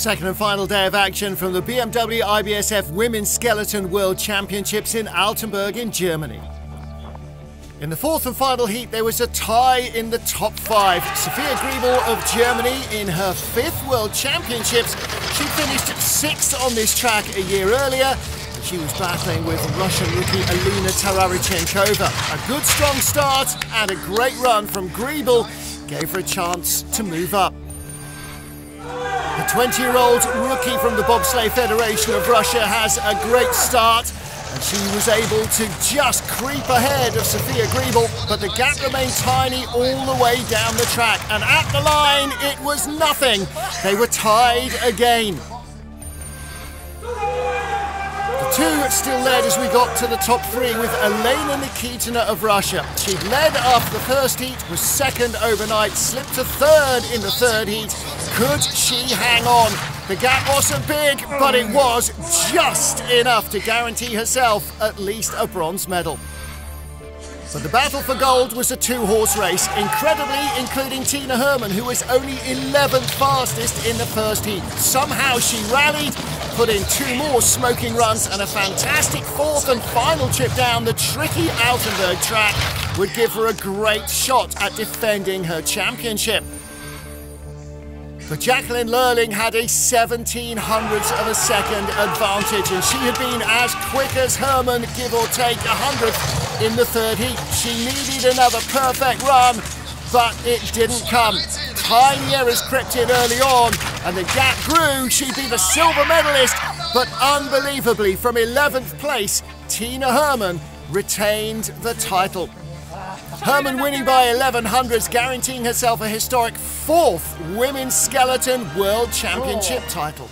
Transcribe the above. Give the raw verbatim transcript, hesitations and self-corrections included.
Second and final day of action from the B M W I B S F Women's Skeleton World Championships in Altenburg in Germany. In the fourth and final heat, there was a tie in the top five. Sophia Griebel of Germany, in her fifth World Championships, she finished sixth on this track a year earlier. She was battling with Russian rookie Alina Tararuchenkova. A good strong start and a great run from Griebel gave her a chance to move up. The twenty-year-old rookie from the Bobsleigh Federation of Russia has a great start. And she was able to just creep ahead of Sophia Griebel, but the gap remained tiny all the way down the track. And at the line, it was nothing. They were tied again. The two still led as we got to the top three with Elena Nikitina of Russia. She led after the first heat, was second overnight, slipped to third in the third heat. Could she hang on? The gap wasn't big, but it was just enough to guarantee herself at least a bronze medal. But the battle for gold was a two-horse race, incredibly including Tina Hermann, who was only eleventh fastest in the first heat. Somehow she rallied, put in two more smoking runs, and a fantastic fourth and final trip down the tricky Altenberg track would give her a great shot at defending her championship. But Jacqueline Lölling had a seventeen hundredths of a second advantage, and she had been as quick as Hermann, give or take a hundredth in the third heat. She needed another perfect run, but it didn't come. Time errors crept in early on, and the gap grew. She'd be the silver medalist, but unbelievably, from eleventh place, Tina Hermann retained the title. Hermann winning by eleven hundredths, guaranteeing herself a historic fourth Women's Skeleton World Championship title.